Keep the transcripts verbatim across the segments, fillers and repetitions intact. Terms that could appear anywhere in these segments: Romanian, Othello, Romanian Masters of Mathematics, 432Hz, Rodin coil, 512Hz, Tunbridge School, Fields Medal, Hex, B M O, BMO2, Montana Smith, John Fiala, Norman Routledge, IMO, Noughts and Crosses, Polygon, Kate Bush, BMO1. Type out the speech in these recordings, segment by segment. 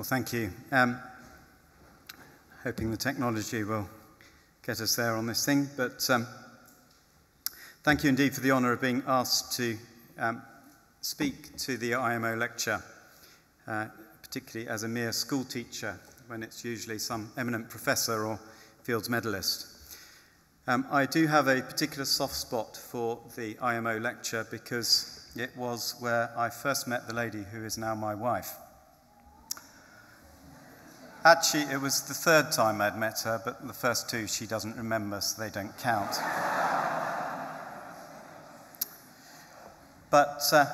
Well, thank you. Um, hoping the technology will get us there on this thing, but um, thank you indeed for the honour of being asked to um, speak to the I M O lecture, uh, particularly as a mere school teacher when it's usually some eminent professor or Fields medalist. Um, I do have a particular soft spot for the I M O lecture because it was where I first met the lady who is now my wife. Actually, it was the third time I'd met her, but the first two she doesn't remember, so they don't count. But uh,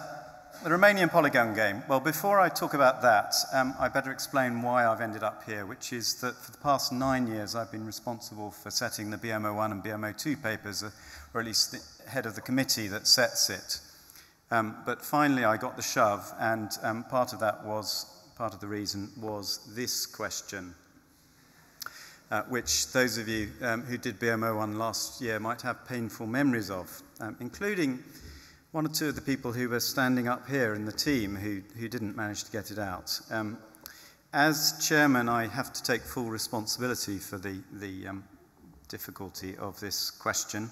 the Romanian Polygon game, well, before I talk about that, um, I better explain why I've ended up here, which is that for the past nine years I've been responsible for setting the B M O one and B M O two papers, or at least the head of the committee that sets it. Um, but finally I got the shove, and um, part of that was, part of the reason was this question, uh, which those of you um, who did B M O one last year might have painful memories of, um, including one or two of the people who were standing up here in the team who, who didn't manage to get it out. Um, as chairman, I have to take full responsibility for the, the um, difficulty of this question.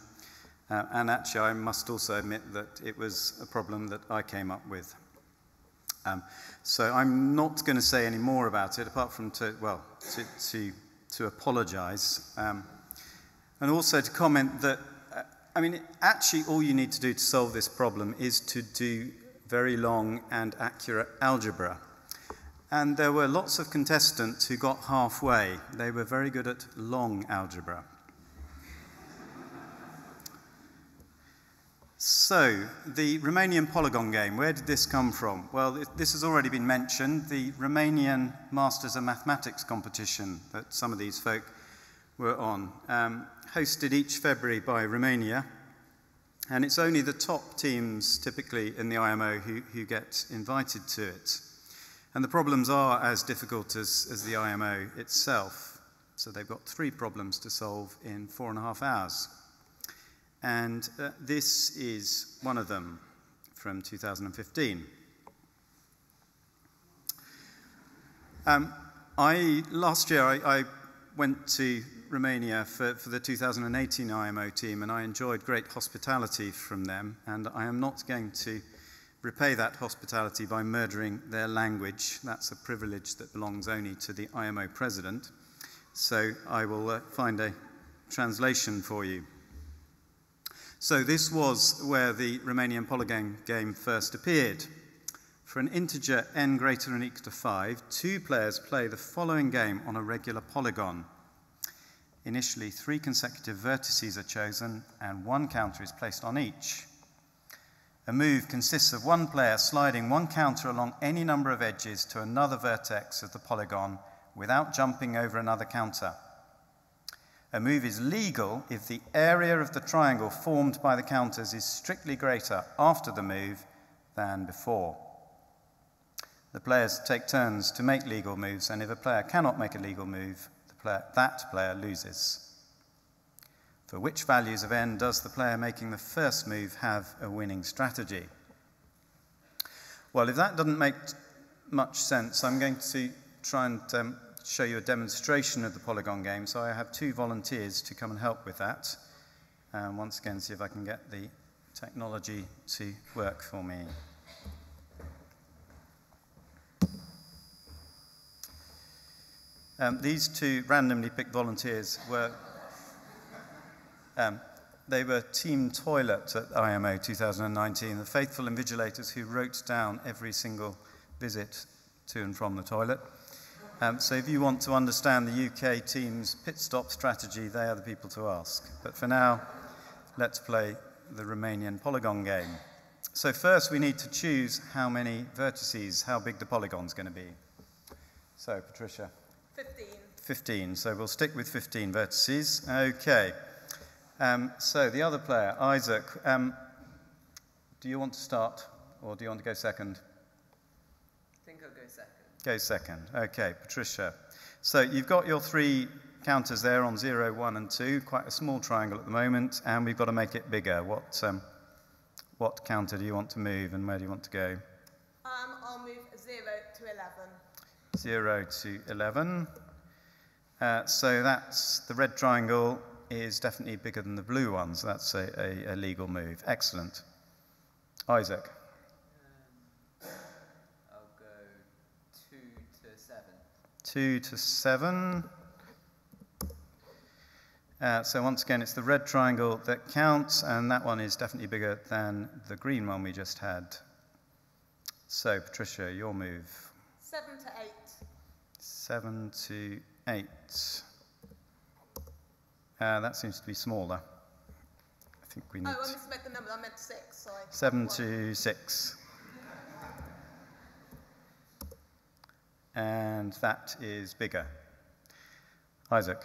Uh, and actually, I must also admit that it was a problem that I came up with. Um, so I'm not going to say any more about it, apart from to, well, to, to, to apologise. Um, and also to comment that I mean, actually, all you need to do to solve this problem is to do very long and accurate algebra. And there were lots of contestants who got halfway. They were very good at long algebra. So, the Romanian Polygon game, where did this come from? Well, it, this has already been mentioned. The Romanian Masters of Mathematics competition that some of these folk were on, um, hosted each February by Romania, and it's only the top teams typically in the I M O who, who get invited to it. And the problems are as difficult as, as the I M O itself. So they've got three problems to solve in four and a half hours. And uh, this is one of them from two thousand fifteen. Um, I, last year, I, I went to Romania for, for the two thousand eighteen I M O team, and I enjoyed great hospitality from them, and I am not going to repay that hospitality by murdering their language. That's a privilege that belongs only to the I M O president, so I will uh, find a translation for you. So this was where the Romanian Polygon game first appeared. For an integer n greater than or equal to five, two players play the following game on a regular polygon. Initially, three consecutive vertices are chosen and one counter is placed on each. A move consists of one player sliding one counter along any number of edges to another vertex of the polygon without jumping over another counter. A move is legal if the area of the triangle formed by the counters is strictly greater after the move than before. The players take turns to make legal moves, and if a player cannot make a legal move, the player, that player loses. For which values of n does the player making the first move have a winning strategy? Well, if that doesn't make much sense, I'm going to try and um, show you a demonstration of the polygon game, so I have two volunteers to come and help with that. Um, once again, see if I can get the technology to work for me. Um, these two randomly picked volunteers were, um, they were Team Toilet at I M O two thousand nineteen, the faithful invigilators who wrote down every single visit to and from the toilet. Um, so if you want to understand the U K team's pit stop strategy, they are the people to ask. But for now, let's play the Romanian Polygon game. So first we need to choose how many vertices, how big the polygon's going to be. So, Patricia. fifteen. fifteen, so we'll stick with fifteen vertices. Okay. Um, so the other player, Isaac, um, do you want to start or do you want to go second? I think I'll go second. Go second. Okay, Patricia. So you've got your three counters there on zero, one and two, quite a small triangle at the moment, and we've got to make it bigger. What, um, what counter do you want to move and where do you want to go? Um, I'll move zero to eleven. zero to eleven. Uh, so that's, the red triangle is definitely bigger than the blue one, so that's a, a, a legal move. Excellent. Isaac. Um, I'll go two to seven. two to seven. Uh, so once again, it's the red triangle that counts, and that one is definitely bigger than the green one we just had. So, Patricia, your move. seven to eight. seven to eight. Uh, that seems to be smaller. I think we need... Oh, I misread the number. I meant six. Sorry. seven to six. And that is bigger. Isaac.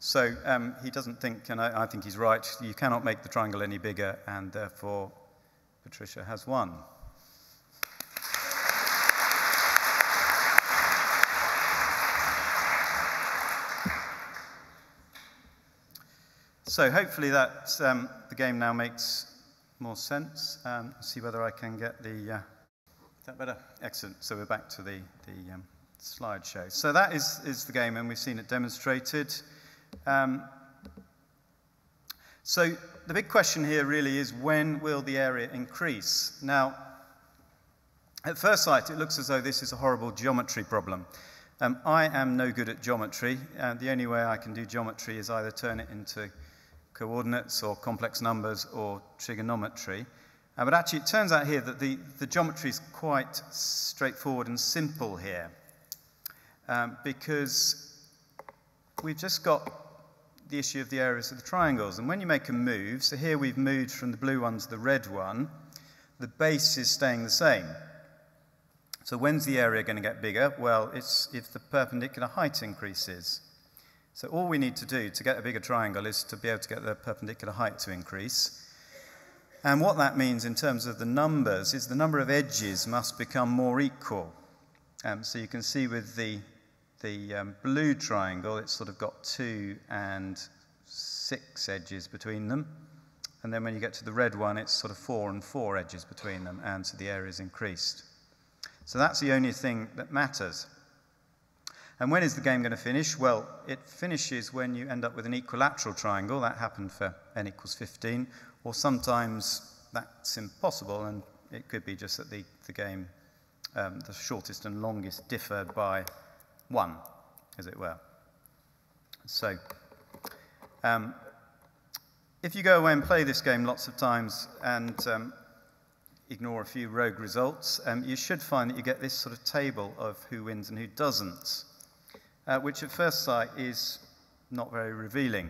So um, he doesn't think, and I, I think he's right, you cannot make the triangle any bigger, and therefore Patricia has won. So hopefully that um, the game now makes more sense. Um, see whether I can get the, uh, is that better? Excellent, so we're back to the, the um, slideshow. So that is, is the game, and we've seen it demonstrated. Um, so the big question here really is, when will the area increase? Now, at first sight, it looks as though this is a horrible geometry problem. Um, I am no good at geometry. Uh, the only way I can do geometry is either turn it into coordinates or complex numbers or trigonometry. Uh, but actually, it turns out here that the, the geometry is quite straightforward and simple here, um, because we've just got the issue of the areas of the triangles. And when you make a move, so here we've moved from the blue one to the red one, the base is staying the same. So when's the area going to get bigger? Well, it's if the perpendicular height increases. So all we need to do to get a bigger triangle is to be able to get the perpendicular height to increase. And what that means in terms of the numbers is the number of edges must become more equal. Um, so you can see with the The um, blue triangle, it's sort of got two and six edges between them. And then when you get to the red one, it's sort of four and four edges between them, and so the area is increased. So that's the only thing that matters. And when is the game going to finish? Well, it finishes when you end up with an equilateral triangle. That happened for n equals fifteen. Or sometimes that's impossible, and it could be just that the, the game, um, the shortest and longest differed by one, as it were. So, um, if you go away and play this game lots of times and um, ignore a few rogue results, um, you should find that you get this sort of table of who wins and who doesn't, uh, which at first sight is not very revealing.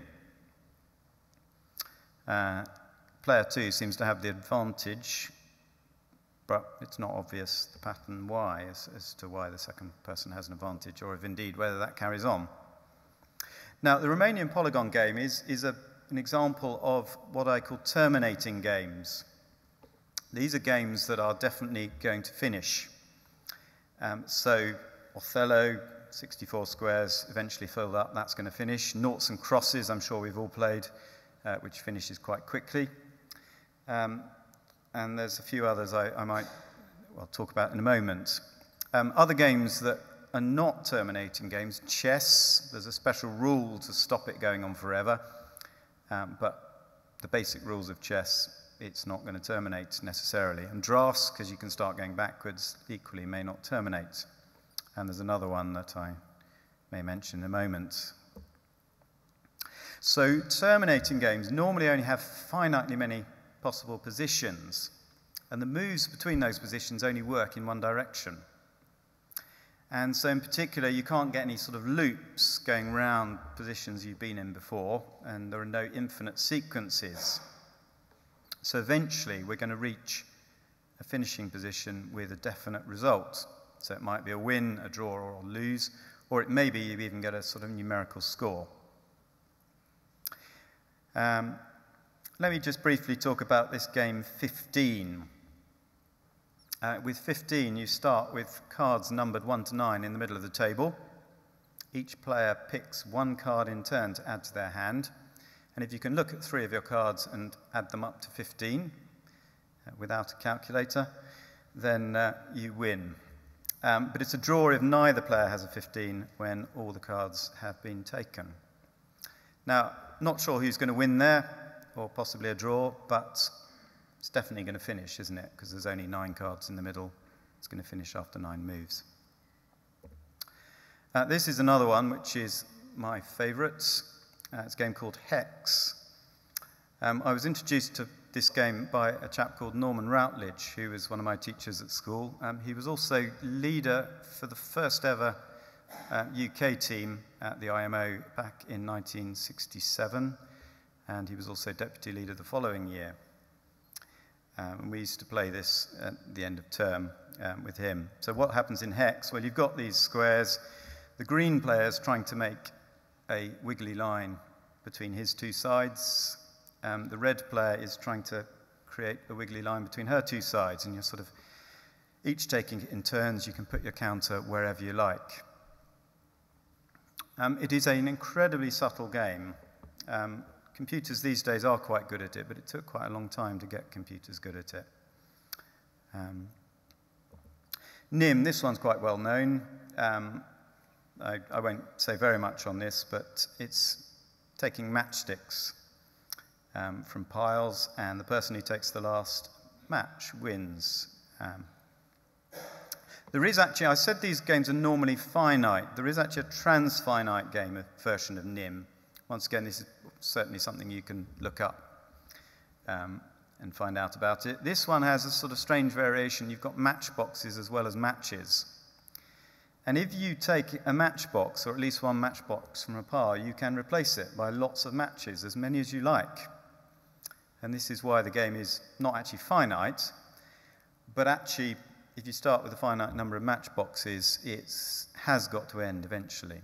Uh, player two seems to have the advantage, but it's not obvious the pattern why, as, as to why the second person has an advantage, or if indeed whether that carries on. Now, the Romanian Polygon game is, is a, an example of what I call terminating games. These are games that are definitely going to finish. Um, so Othello, sixty-four squares, eventually filled up, that's going to finish. Noughts and Crosses, I'm sure we've all played, uh, which finishes quite quickly. Um, And there's a few others I, I might well, talk about in a moment. Um, other games that are not terminating games, chess, there's a special rule to stop it going on forever. Um, but the basic rules of chess, it's not going to terminate necessarily. And drafts, because you can start going backwards, equally may not terminate. And there's another one that I may mention in a moment. So terminating games normally only have finitely many possible positions, and the moves between those positions only work in one direction. And so in particular, you can't get any sort of loops going round positions you've been in before, and there are no infinite sequences. So eventually, we're going to reach a finishing position with a definite result. So it might be a win, a draw, or a lose, or it may be you even get a sort of numerical score. Um, Let me just briefly talk about this game fifteen. Uh, with fifteen, you start with cards numbered one to nine in the middle of the table. Each player picks one card in turn to add to their hand. And if you can look at three of your cards and add them up to fifteen uh, without a calculator, then uh, you win. Um, but it's a draw if neither player has a fifteen when all the cards have been taken. Now, not sure who's going to win there, or possibly a draw, but it's definitely going to finish, isn't it? Because there's only nine cards in the middle. It's going to finish after nine moves. Uh, this is another one which is my favourite. Uh, it's a game called Hex. Um, I was introduced to this game by a chap called Norman Routledge, who was one of my teachers at school. Um, he was also leader for the first ever uh, U K team at the I M O back in nineteen sixty-seven, and he was also deputy leader the following year. Um, and we used to play this at the end of term um, with him. So what happens in Hex? Well, you've got these squares. The green player's trying to make a wiggly line between his two sides. Um, the red player is trying to create a wiggly line between her two sides, and you're sort of each taking it in turns. You can put your counter wherever you like. Um, it is an incredibly subtle game. Um, computers these days are quite good at it, but it took quite a long time to get computers good at it. Um, N I M, this one's quite well known. Um, I, I won't say very much on this, but it's taking matchsticks Um, from piles, and the person who takes the last match wins. Um, there is actually, I said these games are normally finite, there is actually a transfinite game version of N I M. Once again, this is certainly something you can look up um, and find out about it. This one has a sort of strange variation. You've got matchboxes as well as matches. And if you take a matchbox, or at least one matchbox from a pile, you can replace it by lots of matches, as many as you like. And this is why the game is not actually finite, but actually, if you start with a finite number of matchboxes, it has got to end eventually.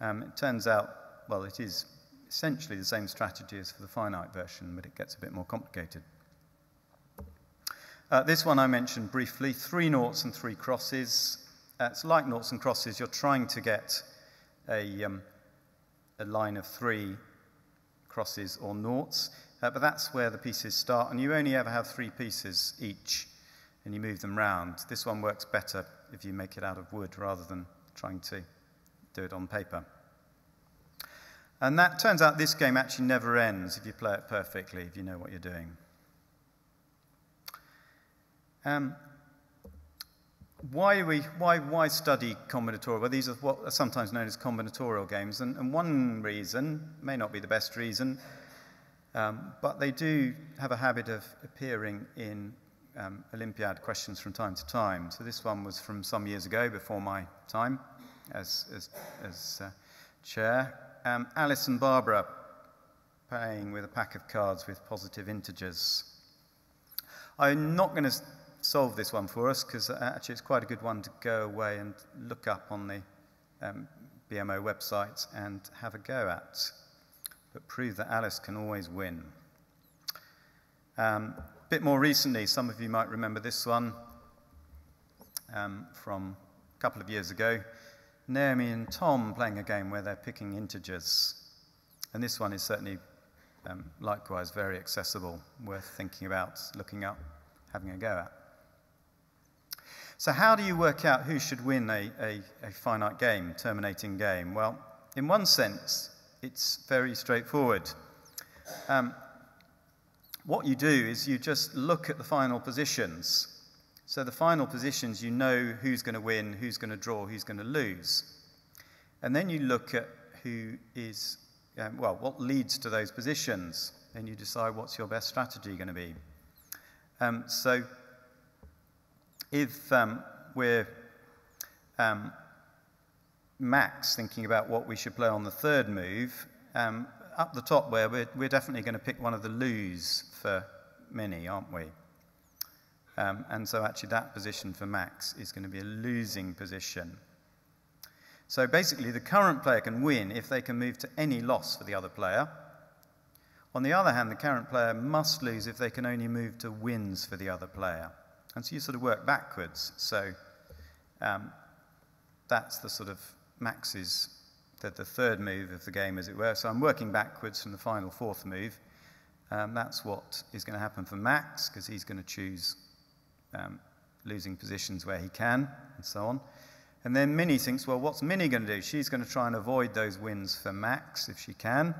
Um, it turns out, well, it is essentially the same strategy as for the finite version, but it gets a bit more complicated. Uh, this one I mentioned briefly, three noughts and three crosses. Uh, it's like noughts and crosses. You're trying to get a, um, a line of three crosses or noughts, uh, but that's where the pieces start, and you only ever have three pieces each, and you move them round. This one works better if you make it out of wood rather than trying to do it on paper. And that turns out this game actually never ends if you play it perfectly, if you know what you're doing. Um, Why, we, why, why study combinatorial? Well, these are what are sometimes known as combinatorial games, and, and one reason, may not be the best reason, um, but they do have a habit of appearing in um, Olympiad questions from time to time. So this one was from some years ago, before my time as, as, as uh, chair. Um, Alice and Barbara playing with a pack of cards with positive integers. I'm not going to solve this one for us, because actually it's quite a good one to go away and look up on the um, B M O website and have a go at, but prove that Alice can always win. Um, a bit more recently, some of you might remember this one um, from a couple of years ago, Naomi and Tom playing a game where they're picking integers, and this one is certainly um, likewise very accessible, worth thinking about, looking up, having a go at. So how do you work out who should win a, a, a finite game, terminating game? Well, in one sense, it's very straightforward. Um, what you do is you just look at the final positions. So the final positions, you know who's going to win, who's going to draw, who's going to lose. And then you look at who is, um, well, what leads to those positions, and you decide what's your best strategy going to be. Um, so... If um, we're um, max thinking about what we should play on the third move, um, up the top where we're, we're definitely going to pick one of the lose for many, aren't we? Um, and so actually that position for max is going to be a losing position. So basically the current player can win if they can move to any loss for the other player. On the other hand, the current player must lose if they can only move to wins for the other player. And so you sort of work backwards, so um, that's the sort of maxes the, the third move of the game, as it were. So I'm working backwards from the final fourth move. Um, that's what is going to happen for Max, because he's going to choose um, losing positions where he can, and so on. And then Minnie thinks, well, what's Minnie going to do? She's going to try and avoid those wins for Max, if she can,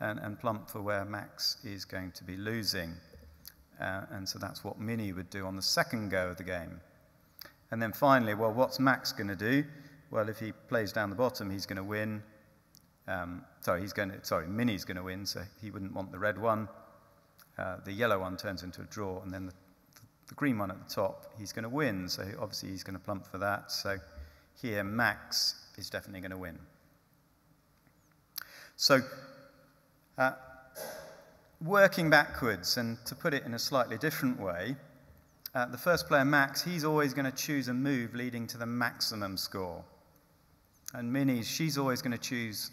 and, and plump for where Max is going to be losing. Uh, and so that's what Minnie would do on the second go of the game. And then finally, well, what's Max going to do? Well, if he plays down the bottom, he's going to win. Um, sorry, he's going to, sorry, Minnie's going to win, so he wouldn't want the red one. Uh, the yellow one turns into a draw, and then the, the green one at the top, he's going to win. So obviously he's going to plump for that. So here, Max is definitely going to win. So uh, working backwards, and to put it in a slightly different way, Uh, the first player, Max, he's always going to choose a move leading to the maximum score. And Minnie, she's always going to choose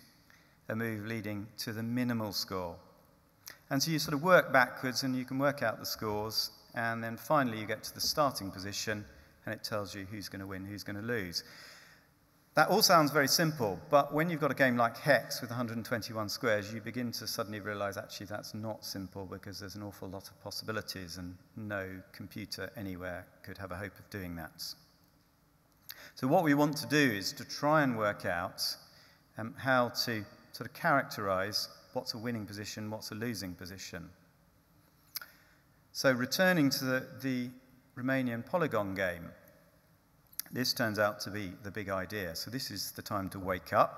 a move leading to the minimal score. And so you sort of work backwards, and you can work out the scores, and then finally you get to the starting position, and it tells you who's going to win, who's going to lose. That all sounds very simple, but when you've got a game like Hex with one hundred twenty-one squares, you begin to suddenly realize, actually, that's not simple, because there's an awful lot of possibilities, and no computer anywhere could have a hope of doing that. So what we want to do is to try and work out um, how to sort of characterize what's a winning position, what's a losing position. So returning to the, the Romanian Polygon game, this turns out to be the big idea. So this is the time to wake up.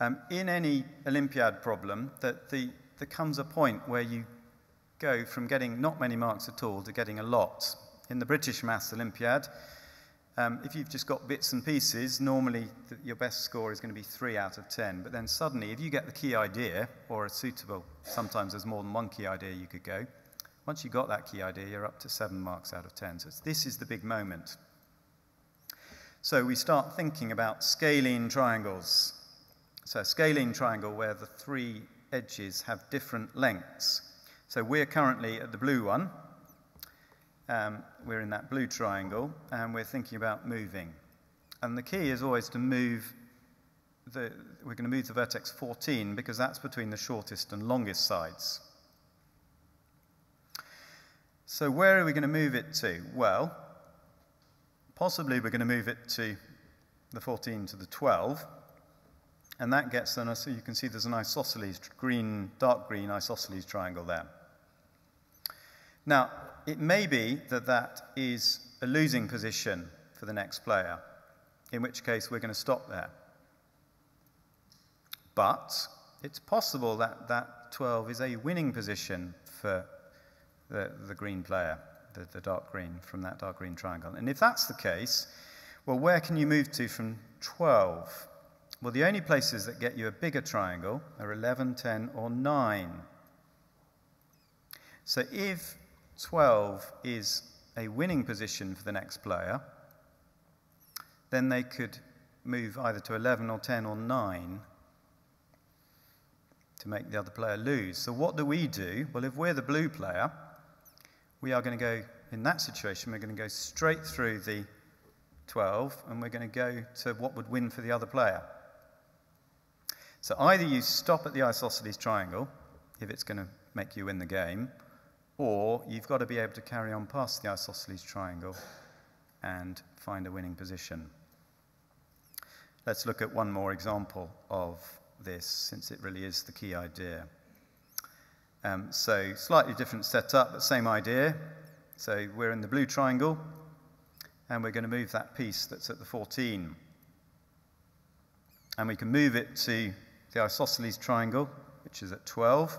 Um, in any Olympiad problem, that the, there comes a point where you go from getting not many marks at all to getting a lot. In the British Maths Olympiad, um, if you've just got bits and pieces, normally the, your best score is going to be three out of ten. But then suddenly, if you get the key idea, or a suitable, sometimes there's more than one key idea you could go, once you've got that key idea, you're up to seven marks out of ten. So it's, this is the big moment. So we start thinking about scalene triangles. So a scalene triangle where the three edges have different lengths. So we're currently at the blue one. Um, we're in that blue triangle, and we're thinking about moving. And the key is always to move the, we're going to move the vertex fourteen, because that's between the shortest and longest sides. So where are we going to move it to? Well, possibly we're going to move it to the fourteen to the twelve, and that gets us, so you can see there's an isosceles, green, dark green isosceles triangle there. Now, it may be that that is a losing position for the next player, in which case we're going to stop there. But it's possible that that twelve is a winning position for the, the green player. The, the dark green, from that dark green triangle. And if that's the case, well, where can you move to from twelve? Well, the only places that get you a bigger triangle are eleven, ten, or nine. So if twelve is a winning position for the next player, then they could move either to eleven or ten or nine to make the other player lose. So what do we do? Well, if we're the blue player, we are going to go, in that situation, we're going to go straight through the twelve, and we're going to go to what would win for the other player. So either you stop at the isosceles triangle, if it's going to make you win the game, or you've got to be able to carry on past the isosceles triangle and find a winning position. Let's look at one more example of this, since it really is the key idea. Um, so slightly different setup, but same idea. So we're in the blue triangle, and we're going to move that piece that's at the fourteen. And we can move it to the isosceles triangle, which is at twelve.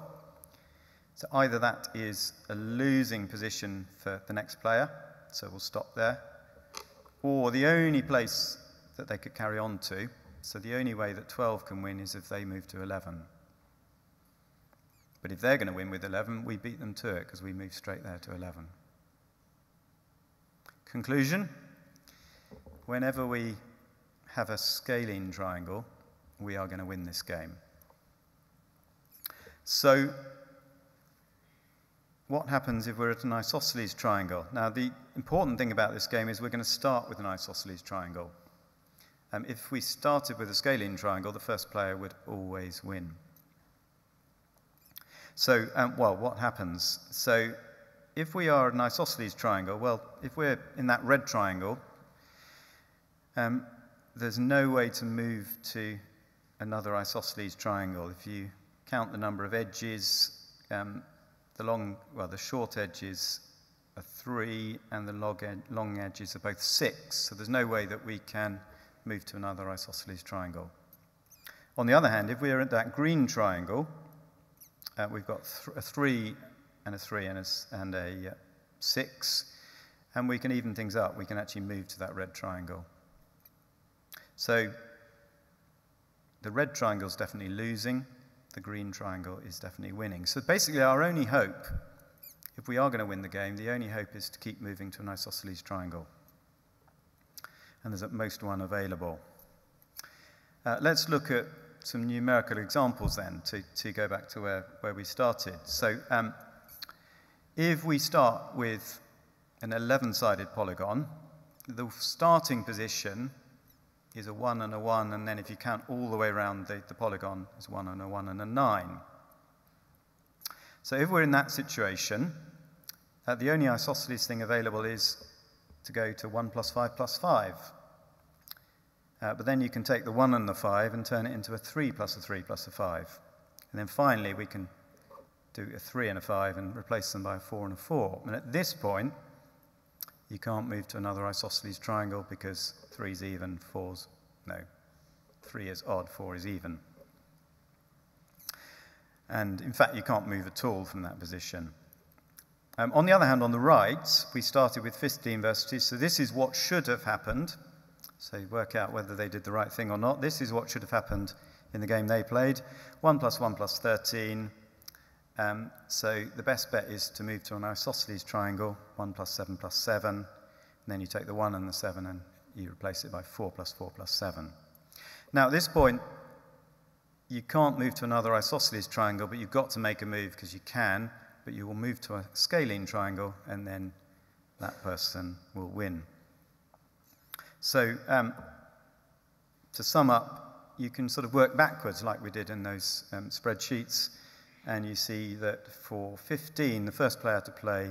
So either that is a losing position for the next player, so we'll stop there, or the only place that they could carry on to, so the only way that twelve can win is if they move to eleven. But if they're going to win with eleven, we beat them to it, because we move straight there to eleven. Conclusion. Whenever we have a scalene triangle, we are going to win this game. So what happens if we're at an isosceles triangle? Now, the important thing about this game is we're going to start with an isosceles triangle. Um, if we started with a scalene triangle, the first player would always win. So, um, well, what happens? So, if we are an isosceles triangle, well, if we're in that red triangle, um, there's no way to move to another isosceles triangle. If you count the number of edges, um, the long, well, the short edges are three, and the log ed long edges are both six. So there's no way that we can move to another isosceles triangle. On the other hand, if we are at that green triangle, uh, we've got th a three and a three and a, and a uh, six, and we can even things up. We can actually move to that red triangle. So the red triangle is definitely losing. The green triangle is definitely winning. So basically our only hope, if we are going to win the game, the only hope is to keep moving to an isosceles triangle. And there's at most one available. Uh, let's look at some numerical examples then to, to go back to where, where we started. So um, if we start with an eleven-sided polygon, the starting position is a one and a one, and then if you count all the way around the, the polygon, it's one and a one and a nine. So if we're in that situation, uh, the only isosceles thing available is to go to one plus five plus five. Uh, but then you can take the one and the five and turn it into a three plus a three plus a five. And then finally we can do a three and a five and replace them by a four and a four. And at this point, you can't move to another isosceles triangle because three's even, four's, no, three is odd, four is even. And in fact, you can't move at all from that position. Um, on the other hand, on the right, we started with fifteen vertices, so this is what should have happened. So you work out whether they did the right thing or not. This is what should have happened in the game they played. one plus one plus thirteen. Um, so the best bet is to move to an isosceles triangle, one plus seven plus seven, and then you take the one and the seven and you replace it by four plus four plus seven. Now at this point, you can't move to another isosceles triangle, but you've got to make a move because you can, but you will move to a scalene triangle and then that person will win. So um, to sum up, you can sort of work backwards like we did in those um, spreadsheets. And you see that for fifteen, the first player to play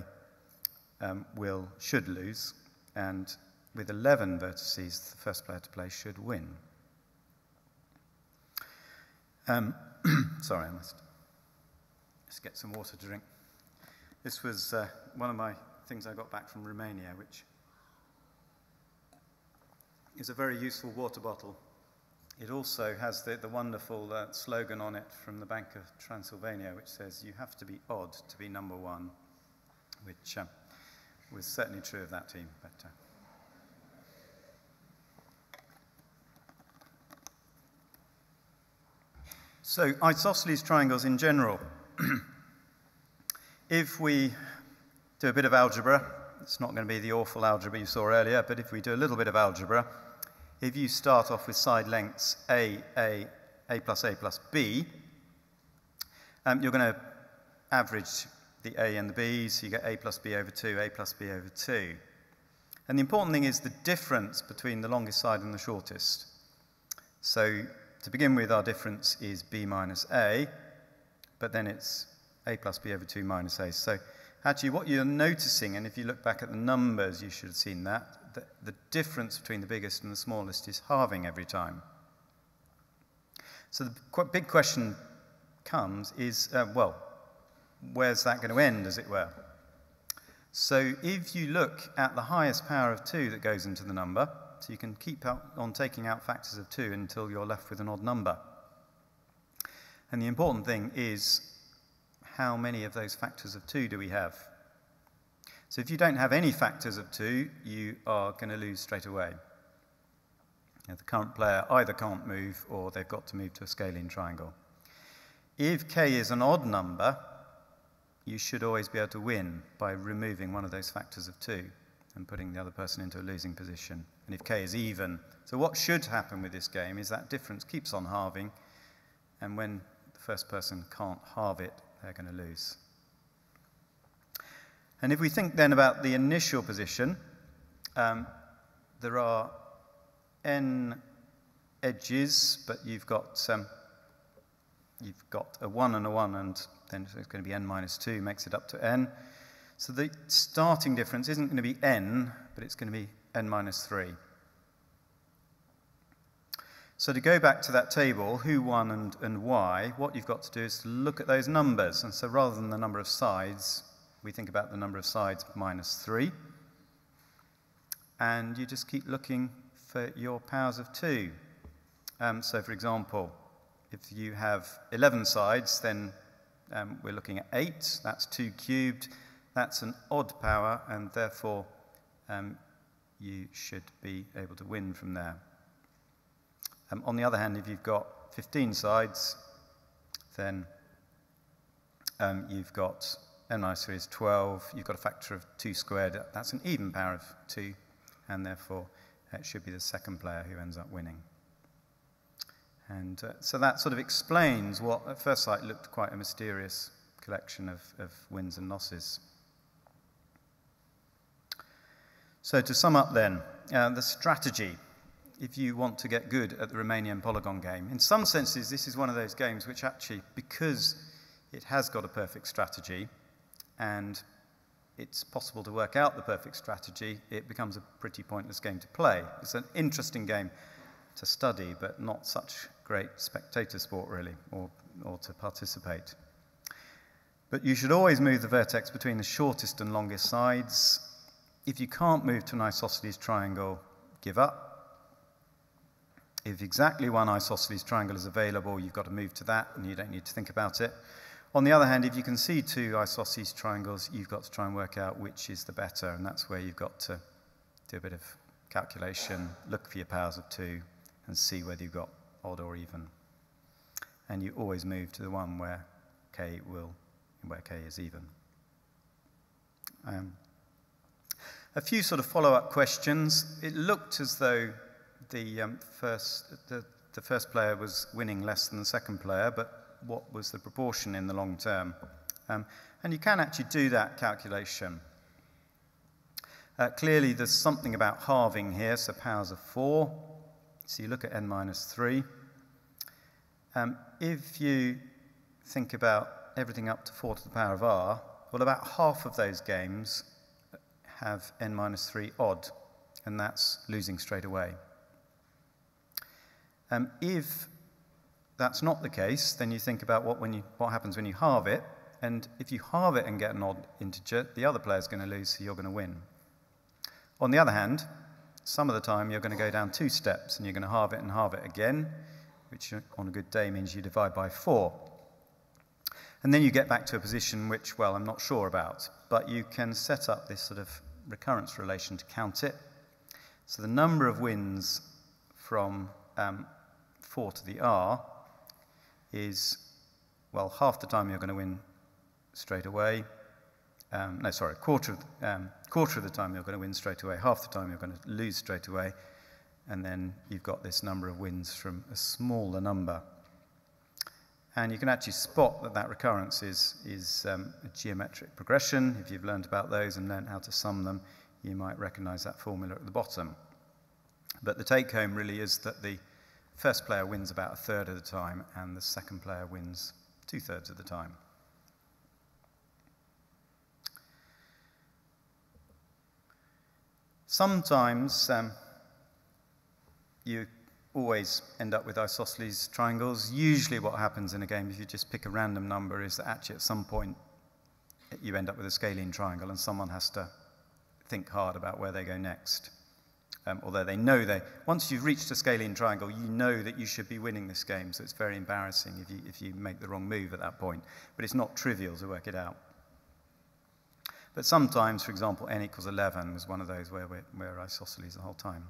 um, will, should lose. And with eleven vertices, the first player to play should win. Um, sorry, I must just get some water to drink. This was uh, one of my things I got back from Romania, which is a very useful water bottle. It also has the, the wonderful uh, slogan on it from the Bank of Transylvania, which says, you have to be odd to be number one, which uh, was certainly true of that team. But, uh... So isosceles triangles in general. If we do a bit of algebra, it's not going to be the awful algebra you saw earlier, but if we do a little bit of algebra, if you start off with side lengths A, A, A plus A plus B, um, you're going to average the A and the B, so you get A plus B over two, A plus B over two. And the important thing is the difference between the longest side and the shortest. So to begin with, our difference is B minus A, but then it's A plus B over two minus A. So actually what you're noticing, and if you look back at the numbers, you should have seen that, The, the difference between the biggest and the smallest is halving every time. So the qu big question comes is, uh, well, where's that going to end, as it were? So if you look at the highest power of two that goes into the number, so you can keep out on taking out factors of two until you're left with an odd number. And the important thing is, how many of those factors of two do we have? So if you don't have any factors of two, you are going to lose straight away. Now, the current player either can't move or they've got to move to a scalene triangle. If k is an odd number, you should always be able to win by removing one of those factors of two and putting the other person into a losing position. And if k is even, so what should happen with this game is that difference keeps on halving, and when the first person can't halve it, they're going to lose. And if we think then about the initial position, um, there are n edges, but you've got um, you've got a one and a one, and then it's going to be n minus two, makes it up to n. So the starting difference isn't going to be n, but it's going to be n minus three. So to go back to that table, who won and, and why, what you've got to do is to look at those numbers. And so rather than the number of sides, we think about the number of sides minus three. And you just keep looking for your powers of two. Um, so for example, if you have eleven sides, then um, we're looking at eight. That's two cubed. That's an odd power, and therefore um, you should be able to win from there. Um, on the other hand, if you've got fifteen sides, then um, you've got n minus three is twelve. You've got a factor of two squared. That's an even power of two, and therefore it should be the second player who ends up winning. And uh, so that sort of explains what at first sight looked quite a mysterious collection of, of wins and losses. So to sum up then, uh, the strategy. If you want to get good at the Romanian polygon game. In some senses, this is one of those games which actually, because it has got a perfect strategy and it's possible to work out the perfect strategy, it becomes a pretty pointless game to play. It's an interesting game to study, but not such great spectator sport, really, or, or to participate. But you should always move the vertex between the shortest and longest sides. If you can't move to an isosceles triangle, give up. If exactly one isosceles triangle is available, you've got to move to that, and you don't need to think about it. On the other hand, if you can see two isosceles triangles, you've got to try and work out which is the better, and that's where you've got to do a bit of calculation, look for your powers of two, and see whether you've got odd or even. And you always move to the one where k will, where k is even. Um, a few sort of follow-up questions. It looked as though The, um, first, the, the first player was winning less than the second player, but what was the proportion in the long term? Um, and you can actually do that calculation. Uh, clearly, there's something about halving here, so powers of four. So you look at n minus three. Um, if you think about everything up to four to the power of r, well, about half of those games have n minus three odd, and that's losing straight away. Um, if that's not the case, then you think about what, when you, what happens when you halve it. And if you halve it and get an odd integer, the other player's going to lose, so you're going to win. On the other hand, some of the time you're going to go down two steps, and you're going to halve it and halve it again, which on a good day means you divide by four. And then you get back to a position which, well, I'm not sure about. But you can set up this sort of recurrence relation to count it. So the number of wins from um, four to the r is, well, half the time you're going to win straight away. Um, no, sorry, quarter of, um, quarter of the time you're going to win straight away, half the time you're going to lose straight away, and then you've got this number of wins from a smaller number. And you can actually spot that that recurrence is, is um, a geometric progression. If you've learned about those and learned how to sum them, you might recognize that formula at the bottom. But the take-home really is that the first player wins about a third of the time, and the second player wins two-thirds of the time. Sometimes um, you always end up with isosceles triangles. Usually what happens in a game, if you just pick a random number, is that actually at some point you end up with a scalene triangle, and someone has to think hard about where they go next. Um, although they know they, once you've reached a scalene triangle, you know that you should be winning this game, so it's very embarrassing if you, if you make the wrong move at that point. But it's not trivial to work it out. But sometimes, for example, n equals eleven was one of those where we're, we're isosceles the whole time.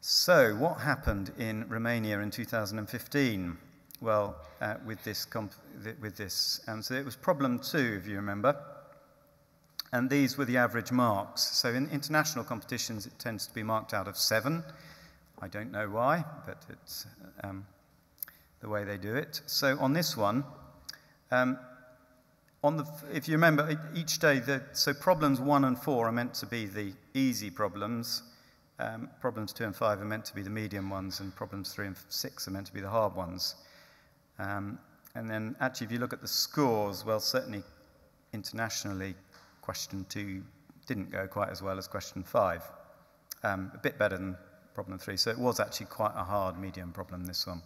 So what happened in Romania in two thousand fifteen? Well, uh, with this, comp with this um, so it was problem two, if you remember. And these were the average marks. So in international competitions, it tends to be marked out of seven. I don't know why, but it's um, the way they do it. So on this one, um, on the, if you remember, each day, the, so problems one and four are meant to be the easy problems, Um, problems two and five are meant to be the medium ones, and problems three and six are meant to be the hard ones. Um, and then, actually, if you look at the scores, well, certainly internationally, question two didn't go quite as well as question five. Um, a bit better than problem three, so it was actually quite a hard medium problem, this one.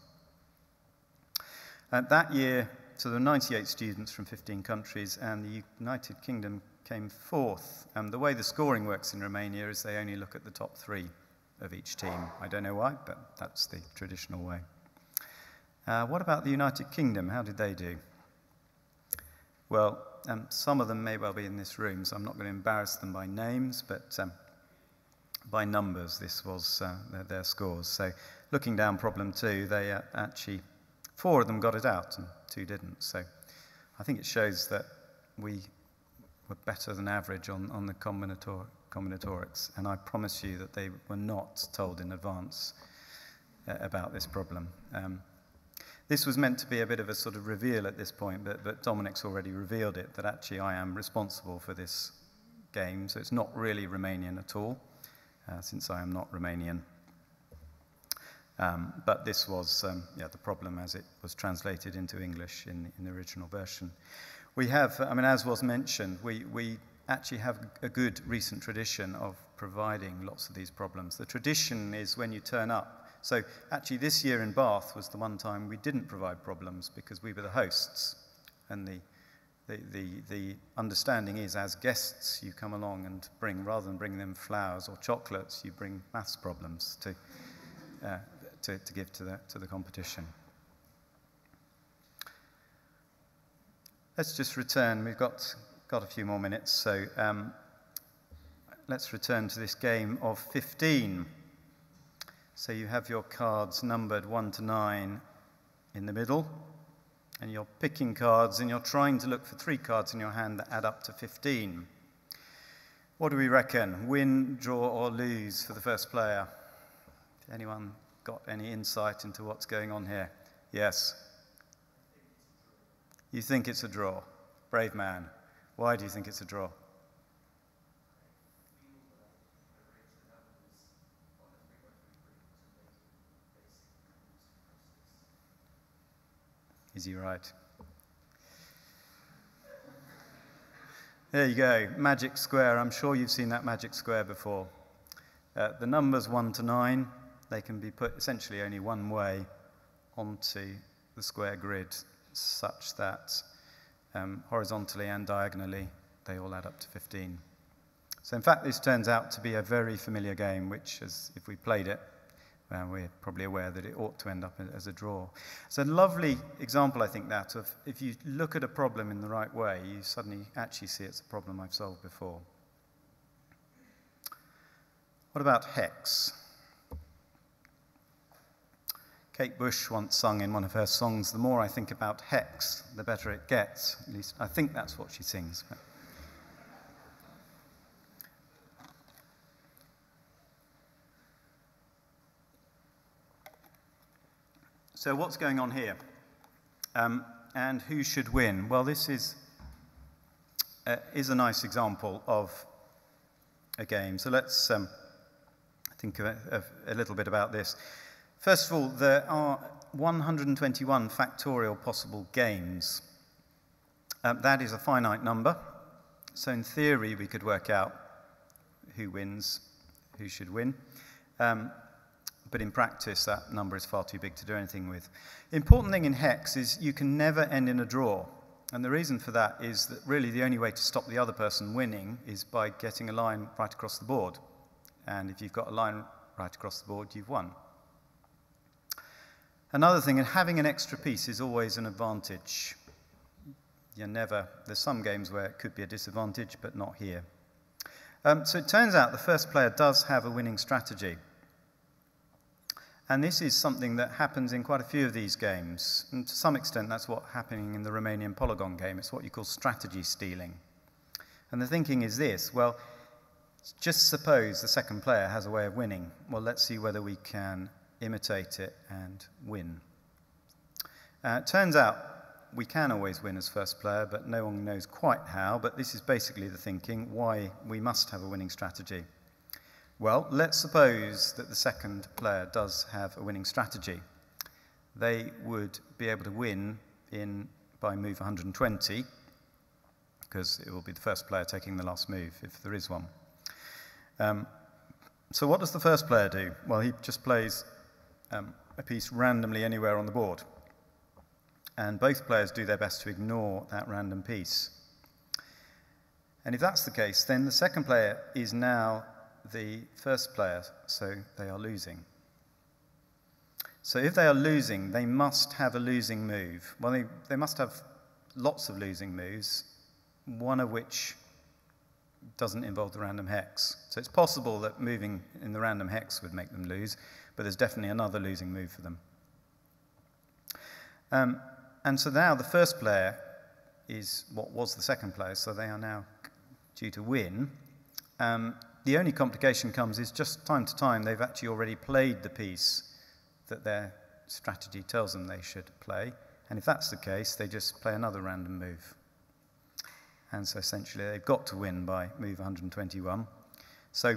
Uh, that year, so there were ninety-eight students from fifteen countries, and the United Kingdom came fourth. Um, the way the scoring works in Romania is they only look at the top three of each team. I don't know why, but that's the traditional way. Uh, what about the United Kingdom? How did they do? Well, um, some of them may well be in this room, so I'm not going to embarrass them by names, but um, by numbers, this was uh, their, their scores. So looking down problem two, they uh, actually, four of them got it out and two didn't. So I think it shows that we were better than average on, on the combinator combinatorics, and I promise you that they were not told in advance uh, about this problem. Um, this was meant to be a bit of a sort of reveal at this point, but, but Dominic's already revealed it, that actually I am responsible for this game, so it's not really Romanian at all, uh, since I am not Romanian. Um, but this was um, yeah, the problem as it was translated into English in, in the original version. We have, I mean, as was mentioned, we, we actually have a good recent tradition of providing lots of these problems. The tradition is when you turn up. So actually this year in Bath was the one time we didn't provide problems because we were the hosts. And the, the, the, the understanding is as guests you come along and bring, rather than bring them flowers or chocolates, you bring maths problems to, uh, to, to give to the, to the competition. Let's just return. We've got, got a few more minutes, so um, let's return to this game of fifteen. So you have your cards numbered one to nine in the middle, and you're picking cards, and you're trying to look for three cards in your hand that add up to fifteen. What do we reckon? Win, draw, or lose for the first player? Anyone got any insight into what's going on here? Yes. You think it's a draw. Brave man. Why do you think it's a draw? Is he right? There you go. Magic square. I'm sure you've seen that magic square before. Uh, the numbers one to nine, they can be put essentially only one way onto the square grid, such that um, horizontally and diagonally they all add up to fifteen. So in fact this turns out to be a very familiar game, which is, if we played it, well, we're probably aware that it ought to end up as a draw. It's a lovely example, I think, that of if you look at a problem in the right way, you suddenly actually see it's a problem I've solved before. What about Hex? Kate Bush once sung in one of her songs, "The more I think about Hex, the better it gets." At least I think that's what she sings. So what's going on here? Um, and who should win? Well, this is, uh, is a nice example of a game. So let's um, think of a, of a little bit about this. First of all, there are one hundred twenty-one factorial possible games. Um, that is a finite number, so in theory we could work out who wins, who should win. Um, but in practice that number is far too big to do anything with. The important thing in Hex is you can never end in a draw. And the reason for that is that really the only way to stop the other person winning is by getting a line right across the board. And if you've got a line right across the board, you've won. Another thing, and having an extra piece is always an advantage. You're never, there's some games where it could be a disadvantage, but not here. Um, so it turns out the first player does have a winning strategy. And this is something that happens in quite a few of these games. And to some extent, that's what's happening in the Romanian Polygon game. It's what you call strategy stealing. And the thinking is this, well, just suppose the second player has a way of winning. Well, let's see whether we can imitate it and win. Uh, it turns out we can always win as first player, but no one knows quite how, but this is basically the thinking, why we must have a winning strategy. Well, let's suppose that the second player does have a winning strategy. They would be able to win in by move one hundred twenty, because it will be the first player taking the last move, if there is one. Um, so what does the first player do? Well, he just plays um, a piece randomly anywhere on the board. And both players do their best to ignore that random piece. And if that's the case, then the second player is now the first player, so they are losing. So if they are losing, they must have a losing move. Well, they, they must have lots of losing moves, one of which doesn't involve the random hex. So it's possible that moving in the random hex would make them lose, but there's definitely another losing move for them. Um, and so now the first player is what was the second player, so they are now due to win. Um, the only complication comes is just time to time they've actually already played the piece that their strategy tells them they should play. And if that's the case, they just play another random move. And so essentially they've got to win by move one hundred twenty-one. So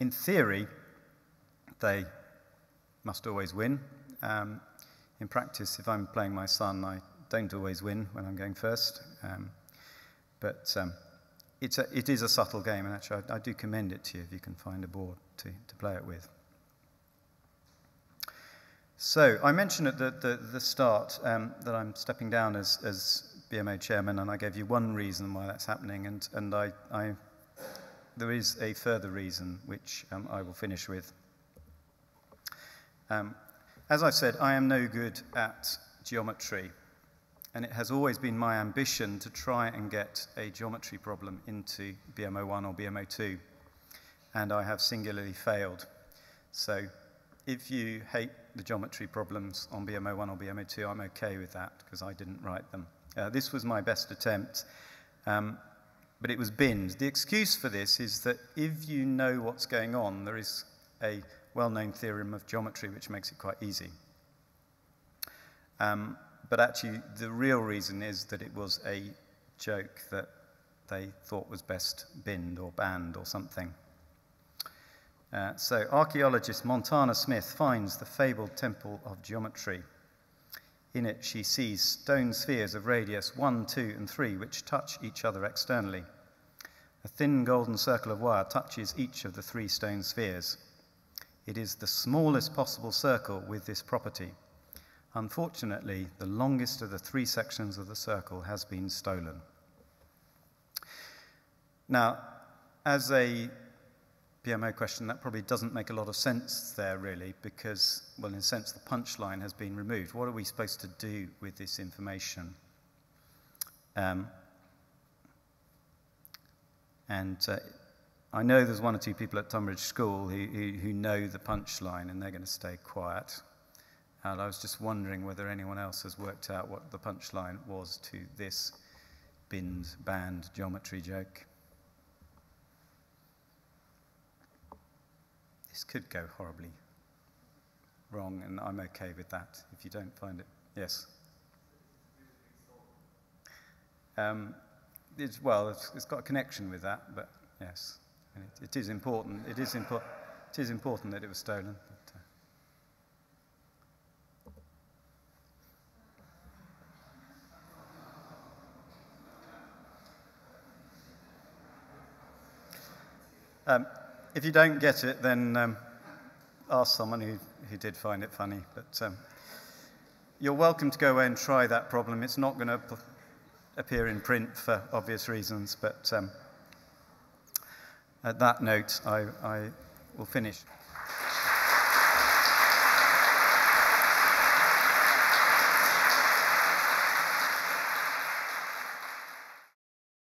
in theory, they must always win. Um, in practice, if I'm playing my son, I don't always win when I'm going first. Um, but um, it's a, it is a subtle game, and actually I, I do commend it to you if you can find a board to, to play it with. So I mentioned at the, the, the start um, that I'm stepping down as, as B M O chairman, and I gave you one reason why that's happening, and, and I, I, there is a further reason which um, I will finish with. Um, as I said, I am no good at geometry, and it has always been my ambition to try and get a geometry problem into B M O one or B M O two, and I have singularly failed. So if you hate the geometry problems on B M O one or B M O two, I'm okay with that, because I didn't write them. Uh, this was my best attempt, um, but it was binned. The excuse for this is that if you know what's going on, there is a well-known theorem of geometry which makes it quite easy. Um, but actually, the real reason is that it was a joke that they thought was best binned or banned or something. Uh, so, archaeologist Montana Smith finds the fabled temple of geometry. In it, she sees stone spheres of radius one, two, and three, which touch each other externally. A thin golden circle of wire touches each of the three stone spheres. It is the smallest possible circle with this property. Unfortunately, the longest of the three sections of the circle has been stolen. Now, as a B M O question, that probably doesn't make a lot of sense there, really, because, well, in a sense, the punchline has been removed. What are we supposed to do with this information? Um, and uh, I know there's one or two people at Tunbridge School who, who, who know the punchline, and they're going to stay quiet. And I was just wondering whether anyone else has worked out what the punchline was to this binned, banned geometry joke. This could go horribly wrong, and I'm okay with that if you don't find it. Yes? Um, it's, well, it's, it's got a connection with that, but yes. And it, it is important. It is, impor it is important that it was stolen. But, uh... Um, If you don't get it, then um, ask someone who, who did find it funny. But um, you're welcome to go away and try that problem. It's not going to appear in print for obvious reasons. But um, at that note, I, I will finish.